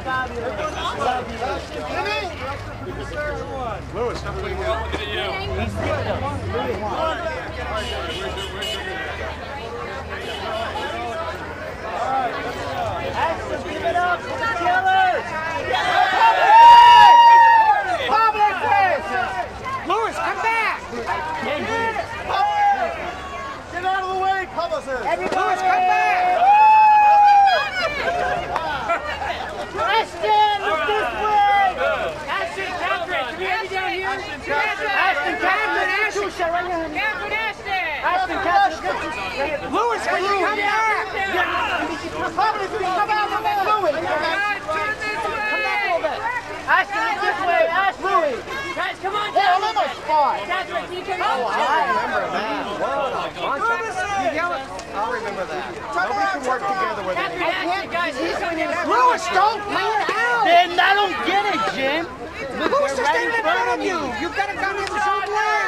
Lewis, how many more? Axel, give it up for the Killers! Publix! Lewis, come back! Get out of the way, Publix! Everybody, Lewis, come back! Ashton, look this way! Ashton, Catherine, can we have you down here? Ashton, Catherine, Ashton! Catherine, Ashton! Ashton, Catherine, Lewis, can you come back? Probably if you come out of that, Lewis! Come back a little bit. Ashton, look this way, Ashton! Lewis! Guys, come on down! I'm on my spot! Catherine, can you come out? Oh, I remember that. I'll remember that. But we can work together with it. Lewis, don't let it out! Then I don't get it, Jim. Lewis is standing in front of you. You've got to come in the same way.